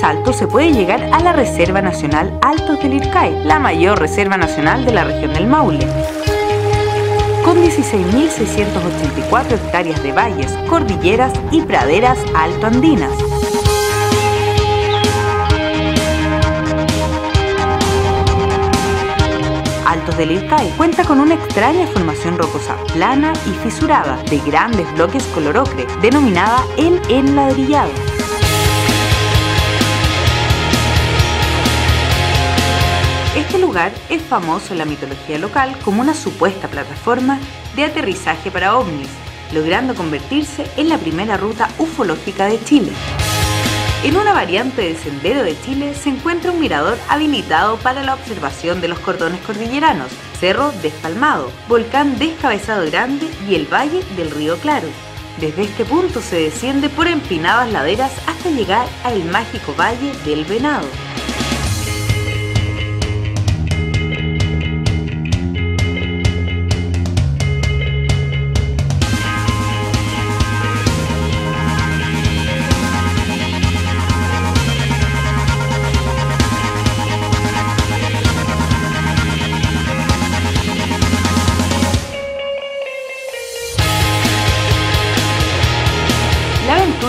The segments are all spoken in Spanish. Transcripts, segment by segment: más alto se puede llegar a la Reserva Nacional Altos de Lircay, la mayor reserva nacional de la región del Maule. Con 16.684 hectáreas de valles, cordilleras y praderas altoandinas. Altos de Lircay cuenta con una extraña formación rocosa plana y fisurada de grandes bloques color ocre, denominada el enladrillado. Este lugar es famoso en la mitología local como una supuesta plataforma de aterrizaje para ovnis, logrando convertirse en la primera ruta ufológica de Chile. En una variante de Sendero de Chile se encuentra un mirador habilitado para la observación de los cordones cordilleranos, Cerro Despalmado, Volcán Descabezado Grande y el Valle del Río Claro. Desde este punto se desciende por empinadas laderas hasta llegar al mágico Valle del Venado.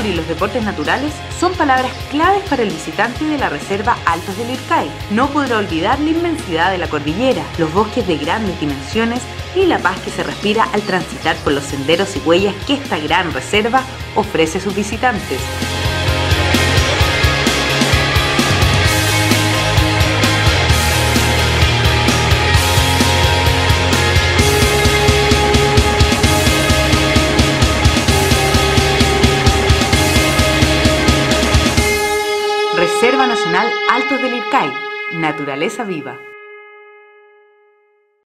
Y los deportes naturales son palabras claves para el visitante de la Reserva Altos de Lircay. No podrá olvidar la inmensidad de la cordillera, los bosques de grandes dimensiones y la paz que se respira al transitar por los senderos y huellas que esta gran reserva ofrece a sus visitantes. Reserva Nacional Altos de Lircay, naturaleza viva.